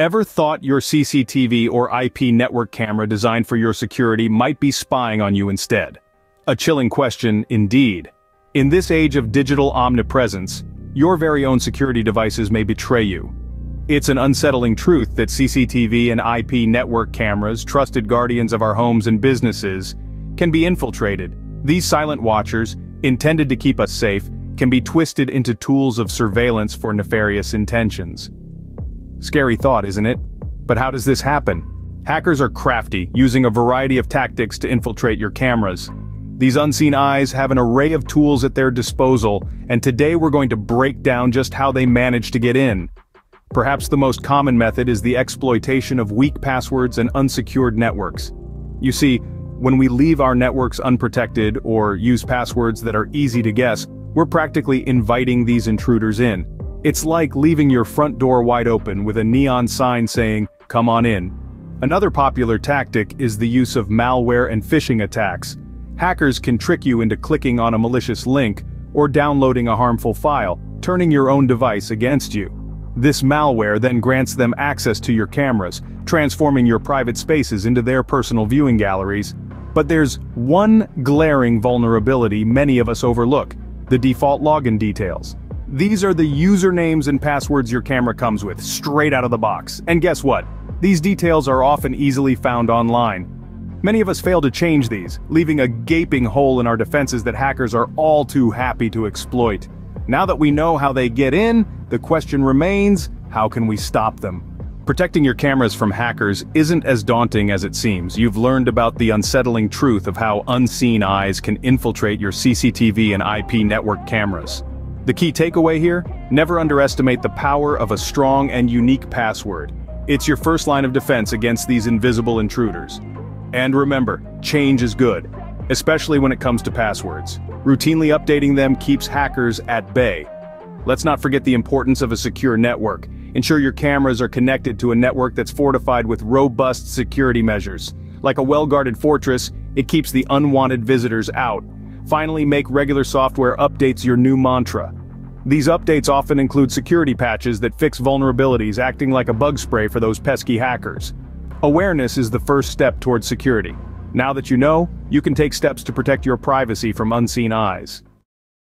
Ever thought your CCTV or IP network camera designed for your security might be spying on you instead? A chilling question, indeed. In this age of digital omnipresence, your very own security devices may betray you. It's an unsettling truth that CCTV and IP network cameras, trusted guardians of our homes and businesses, can be infiltrated. These silent watchers, intended to keep us safe, can be twisted into tools of surveillance for nefarious intentions. Scary thought, isn't it? But how does this happen? Hackers are crafty, using a variety of tactics to infiltrate your cameras. These unseen eyes have an array of tools at their disposal, and today we're going to break down just how they manage to get in. Perhaps the most common method is the exploitation of weak passwords and unsecured networks. You see, when we leave our networks unprotected or use passwords that are easy to guess, we're practically inviting these intruders in. It's like leaving your front door wide open with a neon sign saying, "Come on in." Another popular tactic is the use of malware and phishing attacks. Hackers can trick you into clicking on a malicious link or downloading a harmful file, turning your own device against you. This malware then grants them access to your cameras, transforming your private spaces into their personal viewing galleries. But there's one glaring vulnerability many of us overlook: the default login details. These are the usernames and passwords your camera comes with, straight out of the box. And guess what? These details are often easily found online. Many of us fail to change these, leaving a gaping hole in our defenses that hackers are all too happy to exploit. Now that we know how they get in, the question remains, how can we stop them? Protecting your cameras from hackers isn't as daunting as it seems. You've learned about the unsettling truth of how unseen eyes can infiltrate your CCTV and IP network cameras. The key takeaway here? Never underestimate the power of a strong and unique password. It's your first line of defense against these invisible intruders. And remember, change is good, especially when it comes to passwords. Routinely updating them keeps hackers at bay. Let's not forget the importance of a secure network. Ensure your cameras are connected to a network that's fortified with robust security measures. Like a well-guarded fortress, it keeps the unwanted visitors out. Finally, make regular software updates your new mantra. These updates often include security patches that fix vulnerabilities, acting like a bug spray for those pesky hackers. Awareness is the first step towards security. Now that you know, you can take steps to protect your privacy from unseen eyes.